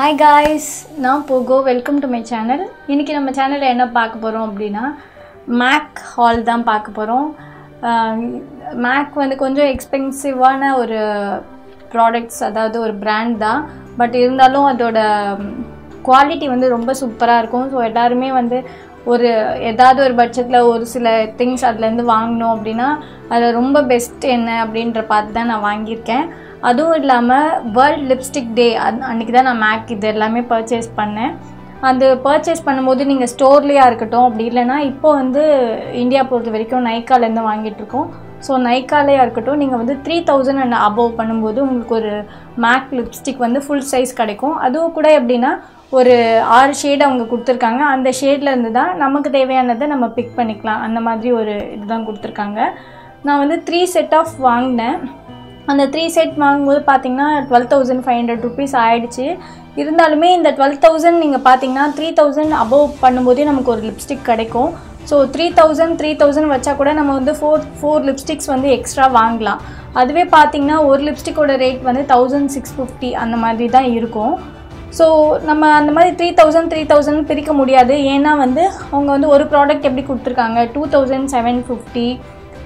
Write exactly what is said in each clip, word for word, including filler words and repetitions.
Hi guys, I'm Pogo. Welcome to my channel. Today we will see the Mac Haul. Mac is an expensive product brand, but its quality is super. So, everyone ஒரு எதாவது ஒரு பட்ஜெட்ல ஒரு சில things அதல இருந்து வாங்குறோம் அப்படினா அது ரொம்ப பெஸ்ட் என்ன அப்படிங்கற பார்த்து தான் நான் வாங்கி இருக்கேன். அதுவும் இல்லாம வேர்ல்ட் லிப்ஸ்டிக் டே அன்னைக்கு தான் நான் மேக் இது எல்லாமே பர்சேஸ் பண்ணேன். அந்த பர்சேஸ் பண்ணும்போது நீங்க ஸ்டோர்லயா இருக்கட்டும் அப்படி இல்லனா இப்போ வந்து இந்தியா பொறுத்த வரைக்கும் நைக்கால இருந்து வாங்கிட்டு இருக்கோம். சோ நைக்காலயா இருக்கட்டும் நீங்க வந்து three thousand and above பண்ணும்போது உங்களுக்கு ஒரு மேக் லிப்ஸ்டிக் வந்து ஃபுல் சைஸ் கிடைக்கும். அதுவும் கூட அப்படினா ஒரு six ஷேட் அவங்க கொடுத்திருக்காங்க அந்த ஷேட்ல இருந்து தான் நமக்கு தேவையானதை நம்ம பிக் பண்ணிக்கலாம் அந்த மாதிரி ஒரு இதுதான் கொடுத்திருக்காங்க நான் வந்து three செட் ஆஃப் வாங்குனேன் அந்த three செட் வாங்கும்போது பாத்தீங்கன்னா twelve thousand five hundred rupees ஆயிடுச்சு இருந்தாலுமே இந்த twelve thousand நீங்க பாத்தீங்கன்னா three thousand above பண்ணும்போது நமக்கு ஒரு லிப்ஸ்டிக் கிடைக்கும் so three thousand three thousand வச்சா கூட நம்ம வந்து four four லிப்ஸ்டிக்ஸ் வந்து எக்ஸ்ட்ரா வாங்கலாம் அதுவே பாத்தீங்கன்னா ஒரு லிப்ஸ்டிக்கோட ரேட் வந்து sixteen fifty அந்த மாதிரி தான் இருக்கும் So, we have three thousand three thousand பிரிக்க முடியாது ஏனா வந்து அவங்க வந்து ஒரு ப்ராடக்ட் எப்படி கொடுத்திருக்காங்க twenty-seven fifty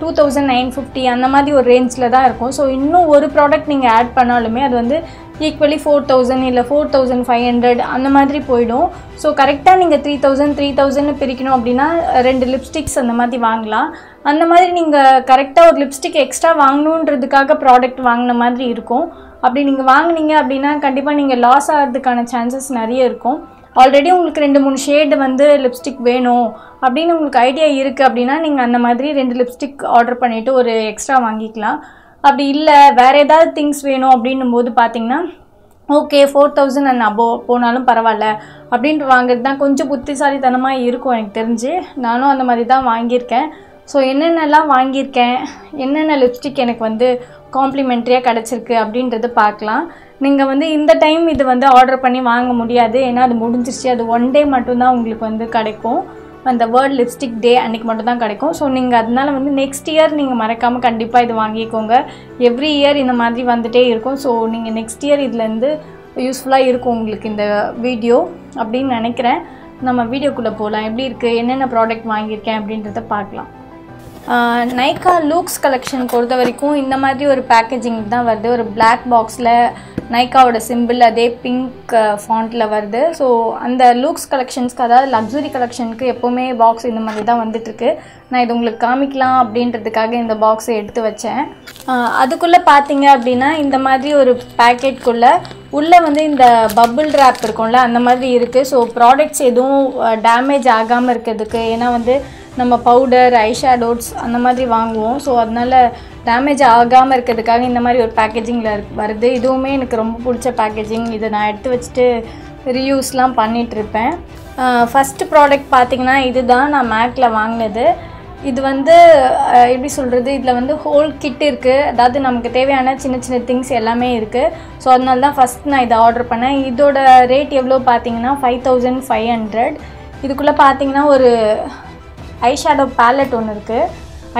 twenty-nine fifty அந்த மாதிரி ஒரு ரேஞ்ச்ல தான் இருக்கும் சோ இன்னும் ஒரு ப்ராடக்ட் நீங்க ஆட் பண்ணாலுமே அது வந்து ஈக்குவலி four thousand இல்ல four thousand five hundred அந்த மாதிரி போய்டும் சோ கரெக்ட்டா நீங்க three thousand three thousand பிரிக்கணும் அப்படினா ரெண்டு லிப்ஸ்டிக்ஸ் அந்த மாதிரி வாங்கலாம் அந்த மாதிரி நீங்க கரெக்ட்டா ஒரு லிப்ஸ்டிக் எக்ஸ்ட்ரா வாங்கணும்ன்றதுக்காக ப்ராடக்ட் வாங்குற மாதிரி இருக்கும் அப்படி நீங்க வாங்குனீங்க அப்படினா கண்டிப்பா நீங்க லாஸ் ஆகிறதுக்கான chances நிறைய இருக்கும் ஆல்ரெடி உங்களுக்கு ரெண்டு மூணு ஷேட் வந்து லிப்ஸ்டிக் வேணும் அப்படினு உங்களுக்கு ஐடியா இருக்கு அப்படினா நீங்க அந்த மாதிரி ரெண்டு லிப்ஸ்டிக் ஆர்டர் பண்ணிட்டு ஒரு எக்ஸ்ட்ரா வாங்கிக்கலாம் அப்படி இல்ல வேற ஏதாவது திங்ஸ் வேணும் அப்படினும்போது பாத்தீங்கன்னா okay four thousand and above போனாலும் பரவாயில்லை அப்படினு வாங்குறது தான் கொஞ்சம் புத்திசாலித்தனமா இருக்கும் எனக்கு தெரிஞ்சு நானும் அந்த மாதிரி தான் வாங்கி இருக்கேன் சோ என்னென்னலாம் வாங்கி இருக்கேன் என்னென்ன லிப்ஸ்டிக் எனக்கு வந்து complimentary கடச்சிருக்கு அப்படிங்கறது பார்க்கலாம் நீங்க வந்து இந்த டைம் இது வந்து ஆர்டர் பண்ணி வாங்க முடியாது ஏனா அது முடிஞ்சிருச்சு அது one day மட்டும் தான் உங்களுக்கு வந்து கிடைக்கும் அந்த வேர்ல்ட் லிப்ஸ்டிக் டே அன்னைக்கு மட்டும் தான் கிடைக்கும் சோ நீங்க அதனால வந்து நெக்ஸ்ட் இயர் நீங்க மறக்காம கண்டிப்பா இது வாங்கிக்கோங்க எவ்ரி இயர் இந்த மாதிரி வந்துட்டே இருக்கும் சோ நீங்க நெக்ஸ்ட் இயர் இதுல இருந்து யூஸ்ஃபுல்லா இருக்கும் உங்களுக்கு இந்த வீடியோ அப்படி நினைக்கிறேன் நம்ம வீடியோக்குள்ள போலாம் எப்படி இருக்கு என்னென்ன ப்ராடக்ட் வாங்கி இருக்கேன் அப்படிங்கறத பார்க்கலாம் Nykaa Luxe Collection பொறுத்த வரைக்கும் இந்த மாதிரி ஒரு பேக்கேஜிங் தான் வருது ஒரு black boxல Nykaa ஓட சிம்பிள் அதே pink fontல வருது சோ அந்த Luxe Collectionsக்கு அதாவது luxury collectionக்கு எப்பவுமே box இந்த மாதிரி தான் வந்துட்டு இருக்கு நான் இது உங்களுக்கு காமிக்கலாம் அப்படின்றதுக்காக இந்த பாக்ஸை எடுத்து வச்சேன் அதுக்குள்ள பாத்தீங்க அப்படினா இந்த மாதிரி ஒரு பாக்கெட்க்குள்ள உள்ள வந்து இந்த bubble wrap இருக்கும்ல அந்த மாதிரி இருக்கு சோ products எதுவும் damage ஆகாம இருக்குதுக்கு ஏனா வந்து நம்ம பவுடர் ஐ ஷேடோஸ் அந்த மாதிரி வாங்குவோம் சோ அதனால டேமேஜ் ஆகாம இருக்கிறதுக்காக இந்த மாதிரி ஒரு பேக்கேஜிங்ல வருது இதுவுமே எனக்கு ரொம்ப பிடிச்ச பேக்கேஜிங் இத நான் எடுத்து வச்சிட்டு ரீயூஸ்லாம் பண்ணிட்டு இருப்பேன் ஃபர்ஸ்ட் ப்ராடக்ட் பாத்தீங்கன்னா இதுதான் நான் மேக்ல வாங்குனது இது வந்து எப்படி சொல்றது இதுல வந்து ஹோல் கிட் இருக்கு அதாவது நமக்கு தேவையான சின்ன சின்ன திங்ஸ் எல்லாமே இருக்கு சோ அதனால தான் ஃபர்ஸ்ட் நான் இத ஆர்டர் பண்ணேன் இதோட ரேட் எவ்வளவு பாத்தீங்கன்னா five thousand five hundred இதுக்குள்ள பாத்தீங்கன்னா ஒரு eyeshadow palette ஒன்னு இருக்கு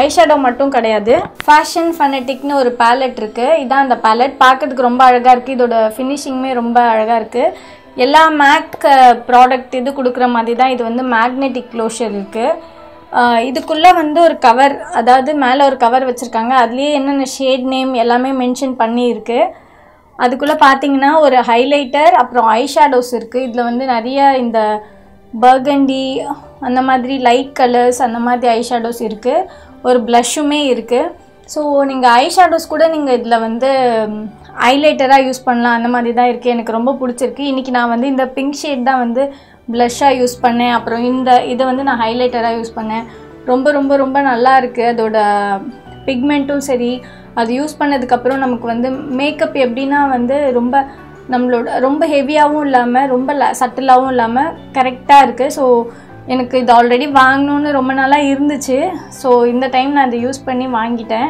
eyeshadow மட்டும் கிடையாது fashion fanatic னு ஒரு palette இருக்கு இதான் அந்த palette பார்க்கிறதுக்கு ரொம்ப அழகா இருக்கு இதோட finishingமே ரொம்ப அழகா இருக்கு எல்லா MAC product இது குடுக்குற மாதிரி தான் இது வந்து magnetic closure இருக்கு இதுக்குள்ள வந்து ஒரு cover அதாவது மேல ஒரு cover வச்சிருக்காங்க அதுலயே என்னென்ன shade name எல்லாமே மென்ஷன் பண்ணி இருக்கு அதுக்குள்ள பாத்தீங்கன்னா ஒரு highlighter அப்புறம் eyeshadows இருக்கு இதுல வந்து நிறைய இந்த burgundy அந்த மாதிரி லைட் கலர்ஸ் அந்த மாதிரி ஐ ஷேடோஸ் இருக்கு ஒரு blushமே இருக்கு சோ நீங்க ஐ ஷேடோஸ் கூட நீங்க இதல வந்து ஹைலைட்டரா யூஸ் பண்ணலாம் அந்த மாதிரி தான் இருக்கு எனக்கு ரொம்ப பிடிச்சிருக்கு இன்னைக்கு நான் வந்து இந்த pink shade தான் வந்து blush-ஆ யூஸ் பண்ணேன் அப்புறம் இந்த இது வந்து நான் ஹைலைட்டரா யூஸ் பண்ணேன் ரொம்ப ரொம்ப ரொம்ப நல்லா இருக்கு அதோட பிக்மெண்டும் சரி அது யூஸ் பண்ணதுக்கு அப்புறம் நமக்கு வந்து மேக்கப் எப்படினா வந்து ரொம்ப நம்மளோட ரொம்ப ஹெவியாவும் இல்லாம ரொம்ப சட்டிலாவும் இல்லாம கரெக்ட்டா இருக்கு சோ எனக்கு இது ஆல்ரெடி வாங்கணும்னு ரொம்ப நாளா இருந்துச்சு சோ இந்த டைம் நான் இத யூஸ் பண்ணி வாங்கிட்டேன்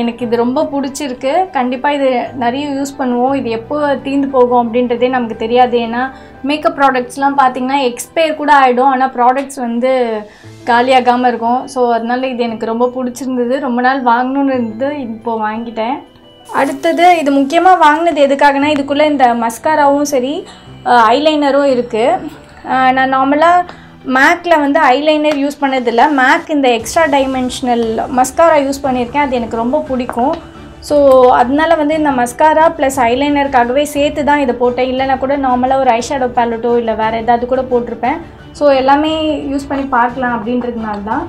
எனக்கு இது ரொம்ப பிடிச்சிருக்கு கண்டிப்பா இது நிறைய யூஸ் பண்ணுவோம் இது எப்போ தீந்து போகும் அப்படின்றதே நமக்கு தெரியாது ஏனா மேக்கப் ப்ராடக்ட்ஸ்லாம் பாத்தீங்கன்னா எக்ஸ்பயர் கூட ஆயிடும் ஆனா ப்ராடக்ட்ஸ் வந்து காலியாகாம இருக்கும் சோ அதனால இது எனக்கு ரொம்ப பிடிச்சிருந்தது ரொம்ப நாள் வாங்கணும்னு இருந்தது இப்போ வாங்கிட்டேன் அடுத்தது இது முக்கியமா வாங்குனது எதுக்காகனா இதுக்குள்ள இந்த மஸ்காராவும் சரி ஐலைனரும் இருக்கு நான் நார்மலா மேக்ல வந்து ஐலைனர் யூஸ் பண்ணது இல்ல மேக் இந்த எக்ஸ்ட்ரா டைமென்ஷனல் மஸ்காரா யூஸ் பண்ணிருக்கேன் அது எனக்கு ரொம்ப பிடிக்கும் சோ அதனால வந்து இந்த மஸ்காரா ப்ளஸ் ஐலைனர்க்காகவே சேர்த்து தான் இத போட்டேன் இல்லனா கூட நார்மலா ஒரு ஐ ஷேடோ பாலட்டோ இல்ல வேற ஏதாவது கூட போட்டுருப்பேன் சோ எல்லாமே யூஸ் பண்ணி பார்க்கலாம் அப்படின்றதுனால தான்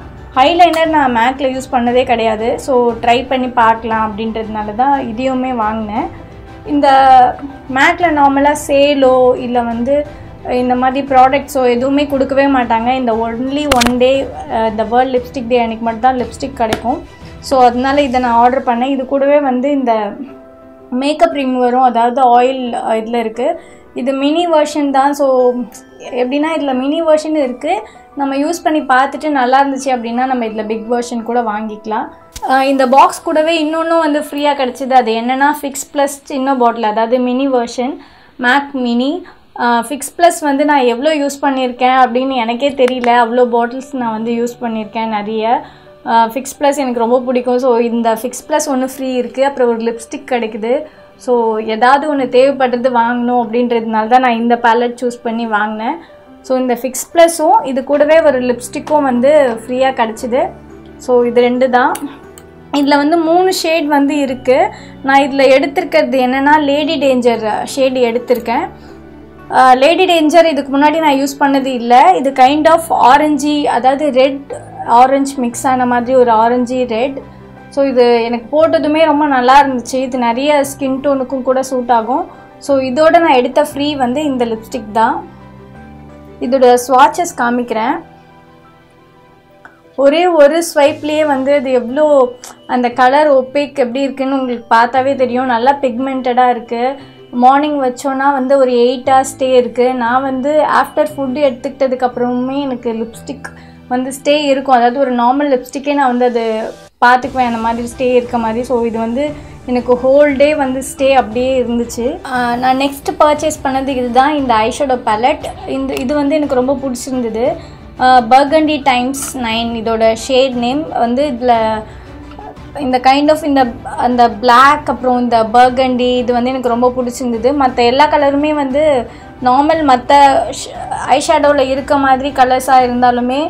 ஐலைனர் நான் மேக்ல யூஸ் பண்ணதே கிடையாது சோ ட்ரை பண்ணி பார்க்கலாம் அப்படின்றதுனால தான் இதையுமே வாங்குனேன் இந்த மேக்ல நார்மலா சேலோ இல்ல வந்து இந்த மாதிரி ப்ராடக்ட்ஸோ எதுவுமே கொடுக்கவே மாட்டாங்க இந்த only one day the world lipstick day அன்னைக்கு மட்டும் தான் லிப்ஸ்டிக் கிடைக்கும் சோ அதனால இத நான் ஆர்டர் பண்ணேன் இது கூடவே வந்து இந்த மேக்கப் ரிமூவரும் அதாவது ஆயில் இதுல இருக்கு இது மினி வெர்ஷன் தான் சோ எப்படினா இதுல மினி வெர்ஷன் இருக்கு நம்ம யூஸ் பண்ணி பார்த்துட்டு நல்லா இருந்துச்சு அப்படினா நம்ம இதல பிக் வெர்ஷன் கூட வாங்கிக்கலாம் இந்த பாக்ஸ் கூடவே இன்னொன்னு வந்து ஃப்ரீயா கிடைச்சது அது என்னன்னா fix plus சின்ன பாட்டில் அதாவது mini version Mac mini fix plus வந்து நான் எவ்ளோ யூஸ் பண்ணிருக்கேன் அப்படினு எனக்கே தெரியல அவ்ளோ பாட்டில்ஸ் நான் வந்து யூஸ் பண்ணிருக்கேன் நிறைய fix plus எனக்கு ரொம்ப பிடிக்கும் சோ இந்த fix plus ஒன்னு ஃப்ரீ இருக்கு அப்புறம் ஒரு லிப்ஸ்டிக் கிடைக்குது சோ எதாவது ஒன்னு தேவைப்பட்டது வாங்கணும் அப்படின்றதுனால தான் நான் இந்த palette choose பண்ணி வாங்குனேன் So in the fix plus oh, this is a lipstick free So this is three shade வந்து இருக்கு நான் இதுல எடுத்துக்கிறது என்னன்னா Lady Danger shade எடுத்துக்கேன் Lady Danger இதுக்கு முன்னாடி நான் யூஸ் பண்ணது இல்ல இது kind of orangey அதாவது red orange mix ஆன மாதிரி ஒரு orangey red So இது எனக்கு போட்டதுமே ரொம்ப நல்லா இருந்துச்சு இது நிறைய skin tone க்கு கூட சூட் ஆகும் So இதோட நான் எடுத்த free வந்து இந்த lipstick தான் இதோட swatches காமிக்கிறேன் ஒரே ஒரு ஸ்வைப்லயே வந்து இது எவ்ளோ அந்த கலர் opaque எப்படி இருக்குன்னு உங்களுக்கு பார்த்தாவே தெரியும் நல்லா பிக்மெண்டடா இருக்கு மார்னிங் வச்சோனா வந்து ஒரு eight hours ஸ்டே இருக்கு நான் வந்து after food எடுத்துக்கிட்டதுக்கு அப்புறமே எனக்கு லிப்ஸ்டிக் வந்து ஸ்டே இருக்கும் அதாவது ஒரு நார்மல் லிப்ஸ்டிக்கே நான் வந்து அது பாத்துக்குவேன் அந்த மாதிரி ஸ்டே இருக்க மாதிரி சோ இது வந்து எனக்கு whole day வந்து ஸ்டே அப்படியே இருந்துச்சு நான் நெக்ஸ்ட் purchase பண்ணது இதுதான் இந்த ஐ ஷேடோ palette இந்த இது வந்து எனக்கு ரொம்ப பிடிச்சிருந்தது Burgundy Times Nine இதோட shade name வந்து இதுல இந்த kind of இந்த அந்த black அப்புறம் இந்த burgundy இது வந்து எனக்கு ரொம்ப பிடிச்சிருந்தது மத்த எல்லா கலருமே வந்து நார்மல் மத்த ஐ ஷேடோல இருக்க மாதிரி கலர்ஸா இருந்தாலுமே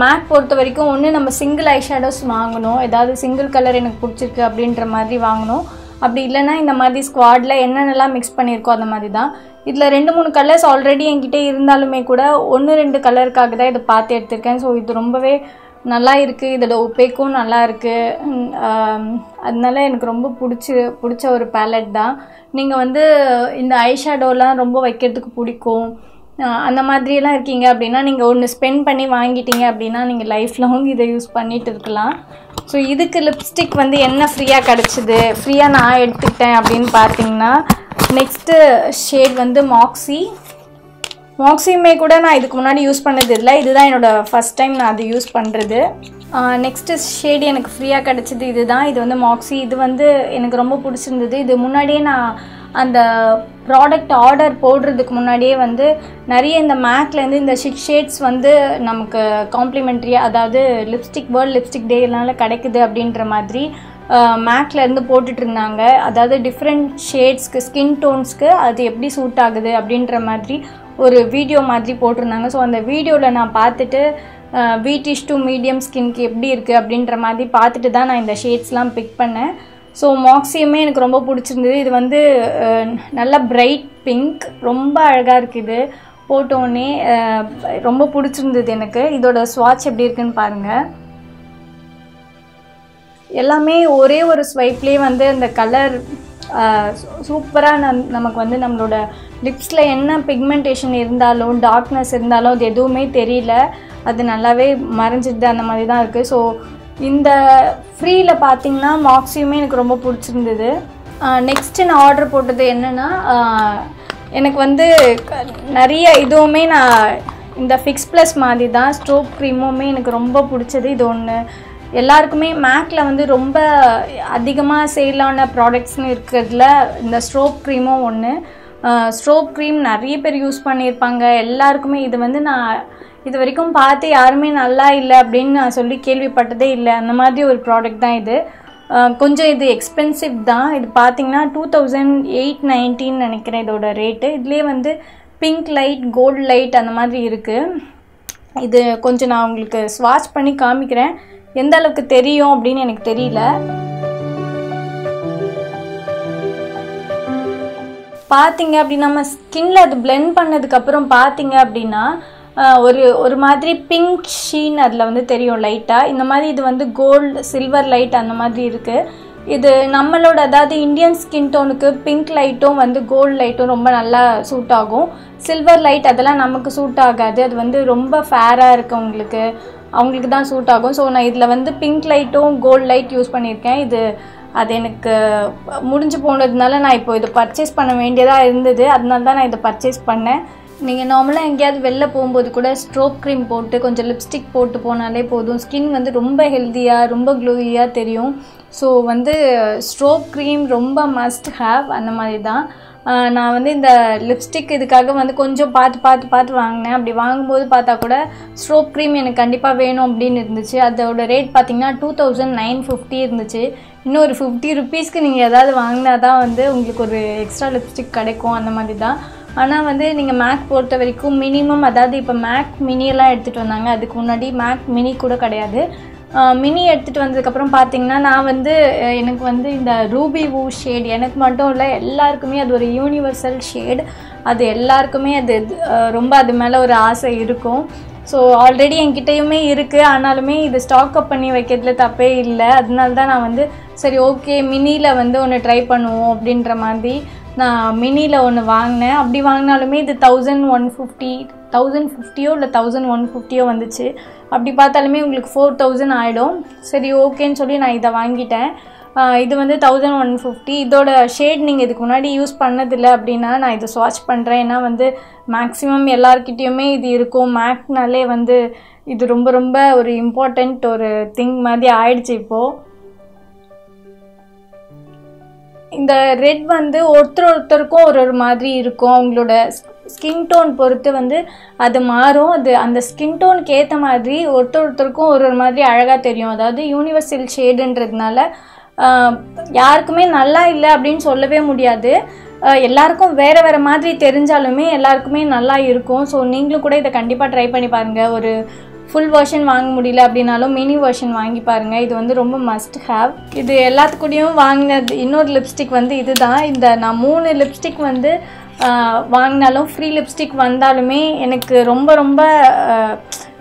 மேக் பொறுத்த வரைக்கும் ஒண்ணு நம்ம சிங்கிள் ஐ ஷேடோஸ் வாங்குறோம் ஏதாவது சிங்கிள் கலர் எனக்கு பிடிச்சிருக்கு அப்படின்ற மாதிரி வாங்குறோம் அப்படி இல்லனா இந்த மாதிரி ஸ்குவாட்ல என்னென்னலாம் mix பண்ணிருக்கோ அந்த மாதிரி தான் இதுல ரெண்டு மூணு கலர்ஸ் ஆல்ரெடி என்கிட்ட இருந்தாலுமே கூட ஒன்னு ரெண்டு கலர்க்காக தான் இத பாத்து எடுத்துர்க்கேன் சோ இது ரொம்பவே நல்லா இருக்கு இதோட ஒபேக்கும் நல்லா இருக்கு அதனால எனக்கு ரொம்ப பிடிச்சு பிடிச்ச ஒரு palette தான் நீங்க வந்து இந்த ஐ ஷேடோலாம் ரொம்ப வைக்கிறதுக்கு பிடிக்கும் அந்த மாதிரி எல்லாம் இருக்கீங்க அப்படினா நீங்க ஒன்னு ஸ்பெண்ட் பண்ணி வாங்கிட்டீங்க அப்படினா நீங்க லைஃப் லாங் இத யூஸ் பண்ணிட்டு இருக்கலாம் சோ இதுக்கு லிப்ஸ்டிக் வந்து என்ன ஃப்ரீயா கிடைச்சது ஃப்ரீயா நான் எடுத்துட்டேன் அப்படினு பாத்தீங்கன்னா நெக்ஸ்ட் ஷேட் வந்து Moxie Moxie மே கூட நான் இதுக்கு முன்னாடி யூஸ் பண்ணது இல்ல இதுதான் என்னோட ஃபர்ஸ்ட் டைம் நான் அது யூஸ் பண்றது நெக்ஸ்ட் ஷேட் எனக்கு ஃப்ரீயா கிடைச்சது இதுதான் இது வந்து Moxie இது வந்து எனக்கு ரொம்ப பிடிச்சிருந்தது இது முன்னாடியே நான் அந்த product order போடுறதுக்கு முன்னாடியே வந்து நிறைய இந்த மேக்ல இருந்து இந்த six shades வந்து நமக்கு complimentary அதாவது lipstick world lipstick day னால கிடைக்குது அப்படின்ற மாதிரி மேக்ல இருந்து போட்டுட்டு இருந்தாங்க அதாவது different shades க்கு skin tones க்கு அது எப்படி சூட் ஆகுது அப்படின்ற மாதிரி ஒரு வீடியோ மாதிரி போட்டுருந்தாங்க சோ அந்த வீடியோல நான் பார்த்துட்டு wheatish to medium skin க்கு எப்படி இருக்கு அப்படின்ற மாதிரி பார்த்துட்டு தான் நான் இந்த shadesலாம் pick பண்ணேன் So Moxie me enakku romba pidichirundhathu idu vandu nalla bright pink romba alaga irukku idu potone romba pidichirundhathu enakku idoda swatch eppadi irukku nu paarenga ellame ore oru swipe le vandu and color super ah namakku vandu nammaloda lips la enna pigmentation irundalo darkness irundalo ad eduvume theriyala adu nallave marinjidda andha mari dhaan irukku so இந்த ஃப்ரீல பாத்தீங்கன்னா மாக்ஸியுமே எனக்கு ரொம்ப பிடிச்சிருந்தது next நான் order போட்டது என்னன்னா எனக்கு வந்து நிறைய இதுவுமே நான் இந்த fix plus மாதிரி தான் ஸ்ட்ரோப் கிரீமுமே எனக்கு ரொம்ப பிடிச்சது இது ஒன்னு எல்லாருக்குமே மேக்ல வந்து ரொம்ப அதிகமா சேல் ஆன ப்ராடக்ட்ஸ்னு இருக்குதுல இந்த ஸ்ட்ரோப் கிரீமும் ஒன்னு ஸ்ட்ரோப் கிரீம் நிறைய பேர் யூஸ் பண்ணிருப்பாங்க எல்லாருக்குமே இது வந்து நான் இது வரைக்கும் பார்த்து யாருமே நல்லா இல்ல அப்படினு நான் சொல்லி கேள்விப்பட்டதே இல்ல அந்த மாதிரி ஒரு ப்ராடக்ட் தான் இது கொஞ்சம் இது எக்ஸ்பென்சிவ் தான். இது பாத்தீங்கன்னா two thousand eight ninety நினைக்கிறேன் இதோட ரேட். இதுலயே வந்து பிங்க் லைட், கோல்ட் லைட் அந்த மாதிரி இருக்கு. இது கொஞ்சம் நான் உங்களுக்கு ஸ்வாட்ச் பண்ணி காமிக்கிறேன். எந்த அளவுக்கு தெரியும் அப்படினு எனக்கு தெரியல. பாத்தீங்க அப்படினா நம்ம ஸ்கின்ல அது blend பண்ணதுக்கு அப்புறம் பாத்தீங்க அப்படினா ஒரு ஒரு மாதிரி பிங்க் ஷீன் அதுல வந்து தெரியும் லைட்டா. இந்த மாதிரி இது வந்து கோல்ட், சில்வர் லைட் அந்த மாதிரி இருக்கு. இது நம்மளோட அதாவது இந்தியன் ஸ்கின் டோனுக்கு பிங்க் லைட்டும் வந்து கோல்ட் லைட்டும் ரொம்ப நல்லா சூட் ஆகும். சில்வர் லைட் அதெல்லாம் நமக்கு சூட் ஆகாது. அது வந்து ரொம்ப ஃபேரா இருக்கு உங்களுக்கு, அவங்களுக்கு தான் சூட் ஆகும். ஸோ நான் இதில் வந்து பிங்க் லைட்டும் கோல்ட் லைட் யூஸ் பண்ணியிருக்கேன். இது அது எனக்கு முடிஞ்சு போனதுனால நான் இப்போ இதை பர்ச்சேஸ் பண்ண வேண்டியதாக இருந்தது. அதனால தான் நான் இதை பர்ச்சேஸ் பண்ணேன். நீங்கள் நார்மலாக எங்கேயாவது வெளில போகும்போது கூட ஸ்ட்ரோப் க்ரீம் போட்டு கொஞ்சம் லிப்ஸ்டிக் போட்டு போனாலே போதும், ஸ்கின் வந்து ரொம்ப ஹெல்த்தியாக ரொம்ப க்ளோவியாக தெரியும். ஸோ வந்து ஸ்ட்ரோப் க்ரீம் ரொம்ப மஸ்ட் ஹேவ். அந்த மாதிரி தான் நான் வந்து இந்த லிப்ஸ்டிக் இதுக்காக வந்து கொஞ்சம் பார்த்து பார்த்து பார்த்து வாங்கினேன். அப்படி வாங்கும்போது பார்த்தா கூட ஸ்ட்ரோப் க்ரீம் எனக்கு கண்டிப்பாக வேணும் அப்படின்னு இருந்துச்சு. அதோட ரேட் பார்த்திங்கன்னா டூ தௌசண்ட் நைன் ஃபிஃப்டி இருந்துச்சு. இன்னும் ஒரு ஃபிஃப்டி ருப்பீஸ்க்கு நீங்கள் எதாவது வாங்கினா தான் வந்து உங்களுக்கு ஒரு எக்ஸ்ட்ரா லிப்ஸ்டிக் கிடைக்கும் அந்த மாதிரி தான். ஆனால் வந்து நீங்கள் மேக் பொறுத்த வரைக்கும் மினிமம் அதாவது இப்போ மேக் மினியெல்லாம் எடுத்துகிட்டு வந்தாங்க. அதுக்கு முன்னாடி மேக் மினி கூட கிடையாது. மினி எடுத்துகிட்டு வந்ததுக்கப்புறம் பார்த்தீங்கன்னா நான் வந்து எனக்கு வந்து இந்த ரூபி ஊ ஷேட் எனக்கு மட்டும் இல்லை எல்லாருக்குமே அது ஒரு யூனிவர்சல் ஷேட். அது எல்லாருக்குமே அது ரொம்ப அது மேலே ஒரு ஆசை இருக்கும். ஸோ ஆல்ரெடி என்கிட்டையுமே இருக்குது. ஆனாலுமே இது ஸ்டாக் அப் பண்ணி வைக்கிறதுல தப்பே இல்லை. அதனால தான் நான் வந்து சரி ஓகே மினியில் வந்து ஒன்று ட்ரை பண்ணுவோம் அப்படின்ற மாதிரி நான் மினியில் ஒன்று வாங்கினேன். அப்படி வாங்கினாலுமே இது தௌசண்ட் ஒன் ஃபிஃப்டி தௌசண்ட் ஃபிஃப்டியோ இல்லை தௌசண்ட் ஒன் ஃபிஃப்டியோ வந்துச்சு. அப்படி பார்த்தாலுமே உங்களுக்கு ஃபோர் தௌசண்ட் ஆகிடும். சரி ஓகேன்னு சொல்லி நான் இதை வாங்கிட்டேன். இது வந்து தௌசண்ட் ஒன் ஃபிஃப்டி இதோட ஷேட் நீங்கள் இதுக்கு முன்னாடி யூஸ் பண்ணதில்லை அப்படின்னா நான் இதை ஸ்வாட்ச் பண்ணுறேன். ஏன்னா வந்து மேக்ஸிமம் எல்லாருக்கிட்டேயுமே இது இருக்கும். மேக்னாலே வந்து இது ரொம்ப ரொம்ப ஒரு இம்பார்ட்டண்ட் ஒரு திங் மாதிரி ஆயிடுச்சு இப்போது. இந்த ரெட் வந்து ஒருத்தர் ஒருத்தருக்கும் ஒரு ஒரு மாதிரி இருக்கும். அவங்களோட ஸ்கின் டோன் பொறுத்து வந்து அது மாறும். அது அந்த ஸ்கின் டோனுக்கு ஏற்ற மாதிரி ஒருத்தர் ஒருத்தருக்கும் ஒரு ஒரு மாதிரி அழகாக தெரியும். அதாவது யூனிவர்சல் ஷேடுன்றதுனால யாருக்குமே நல்லா இல்லை அப்படின்னு சொல்லவே முடியாது. எல்லாருக்கும் வேறு வேறு மாதிரி தெரிஞ்சாலுமே எல்லாருக்குமே நல்லா இருக்கும். ஸோ நீங்களும் கூட இதை கண்டிப்பாக ட்ரை பண்ணி பாருங்கள். ஒரு ஃபுல் வெர்ஷன் வாங்க முடியல அப்படின்னாலும் மினி வெர்ஷன் வாங்கி பாருங்கள். இது வந்து ரொம்ப மஸ்ட் ஹேவ். இது எல்லாத்துக்கூடையும் வாங்கினது இன்னொரு லிப்ஸ்டிக் வந்து இது தான். இந்த நான் மூணு லிப்ஸ்டிக் வந்து வாங்கினாலும் ஃப்ரீ லிப்ஸ்டிக் வந்தாலுமே எனக்கு ரொம்ப ரொம்ப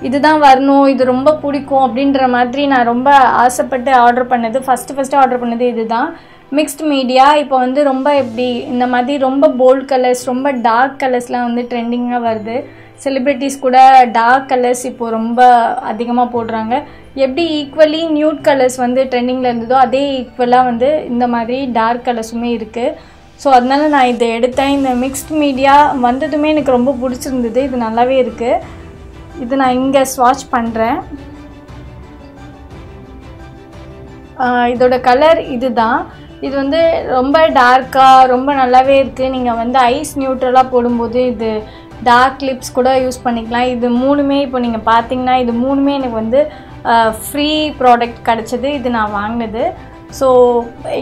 இதுதான் வரணும், இது ரொம்ப பிடிக்கும் அப்படின்ற மாதிரி நான் ரொம்ப ஆசைப்பட்டு ஆர்டர் பண்ணது ஃபஸ்ட்டு ஃபஸ்ட்டு ஆர்டர் பண்ணது இது தான். மிக்ஸ்டு மீடியா இப்போ வந்து ரொம்ப எப்படி இந்த மாதிரி ரொம்ப போல்ட் கலர்ஸ் ரொம்ப டார்க் கலர்ஸ்லாம் வந்து ட்ரெண்டிங்காக வருது. செலிப்ரிட்டிஸ் கூட டார்க் கலர்ஸ் இப்போது ரொம்ப அதிகமாக போடுறாங்க. எப்படி ஈக்குவலி நியூட் கலர்ஸ் வந்து ட்ரெண்டிங்கில் இருந்ததோ அதே ஈக்குவலாக வந்து இந்த மாதிரி டார்க் கலர்ஸுமே இருக்குது. ஸோ அதனால நான் இதை எடுத்தேன். இந்த மிக்ஸ்டு மீடியா வந்ததுமே எனக்கு ரொம்ப பிடிச்சிருந்தது. இது நல்லாவே இருக்குது. இது நான் இங்கே ஸ்வாட்ச் பண்ணுறேன். இதோட கலர் இது தான். இது வந்து ரொம்ப டார்க்காக ரொம்ப நல்லாவே இருக்குது. நீங்கள் வந்து ஐஸ் நியூட்ரலாக போடும்போது இது டார்க் லிப்ஸ் கூட யூஸ் பண்ணிக்கலாம். இது மூணுமே இப்போ நீங்கள் பார்த்தீங்கன்னா இது மூணுமே எனக்கு வந்து ஃப்ரீ ப்ராடக்ட் கிடச்சிது. இது நான் வாங்கினது. ஸோ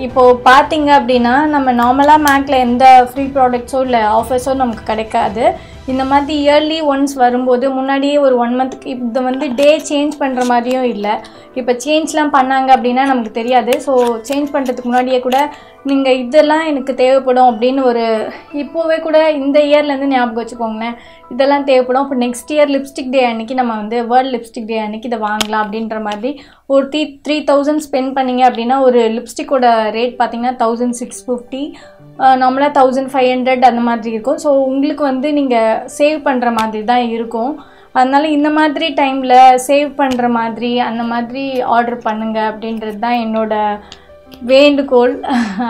இப்போது பார்த்தீங்க அப்படின்னா நம்ம நார்மலாக மேக்கில் எந்த ஃப்ரீ ப்ராடக்ட்ஸோ இல்லை ஆஃபர்ஸோ நமக்கு கிடைக்காது. இந்த மாதிரி இயர்லி ஒன்ஸ் வரும்போது முன்னாடியே ஒரு ஒன் மந்த்துக்கு இது வந்து டே சேஞ்ச் பண்ணுற மாதிரியும் இல்லை. இப்போ சேஞ்ச்லாம் பண்ணாங்க அப்படின்னா நமக்கு தெரியாது. ஸோ சேஞ்ச் பண்ணுறதுக்கு முன்னாடியே கூட நீங்கள் இதெல்லாம் எனக்கு தேவைப்படும் அப்படின்னு ஒரு இப்போவே கூட இந்த இயர்லேருந்து ஞாபகம் வச்சுக்கோங்களேன். இதெல்லாம் தேவைப்படும் இப்போ நெக்ஸ்ட் இயர் லிப்ஸ்டிக் டே அன்றைக்கி நம்ம வந்து வேர்ல்டு லிப்ஸ்டிக் டே அன்றைக்கி இதை வாங்கலாம் அப்படின்ற மாதிரி ஒரு த்ரீ த்ரீ தௌசண்ட் ஸ்பெண்ட் பண்ணிங்க அப்படின்னா ஒரு லிப்ஸ்டிக்கோட ரேட் பார்த்திங்கன்னா தௌசண்ட் சிக்ஸ் ஃபிஃப்டி நார்மலாக தௌசண்ட் ஃபைவ் ஹண்ட்ரட் அந்த மாதிரி இருக்கும். ஸோ உங்களுக்கு வந்து நீங்கள் சேவ் பண்ணுற மாதிரி தான் இருக்கும். அதனால் இந்த மாதிரி டைமில் சேவ் பண்ணுற மாதிரி அந்த மாதிரி ஆர்டர் பண்ணுங்கள் அப்படின்றது தான் என்னோடய வேண்டுகோள்,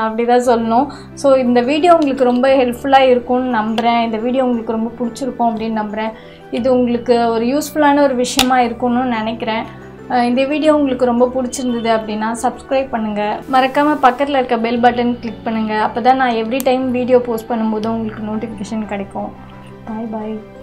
அப்படி தான் சொல்லணும். ஸோ இந்த வீடியோ உங்களுக்கு ரொம்ப ஹெல்ப்ஃபுல்லாக இருக்கும்னு நம்புகிறேன். இந்த வீடியோ உங்களுக்கு ரொம்ப பிடிச்சிருக்கும் அப்படின்னு நம்புகிறேன். இது உங்களுக்கு ஒரு யூஸ்ஃபுல்லான ஒரு விஷயமா இருக்கும்னு நினைக்கிறேன். இந்த வீடியோ உங்களுக்கு ரொம்ப பிடிச்சிருந்தது அப்படின்னா சப்ஸ்கிரைப் பண்ணுங்கள். மறக்காமல் பக்கத்தில் இருக்க பெல் பட்டன் கிளிக் பண்ணுங்கள். அப்போ தான் நான் எவ்ரி டைம் வீடியோ போஸ்ட் பண்ணும்போது உங்களுக்கு நோட்டிஃபிகேஷன் கிடைக்கும். பாய் பாய்.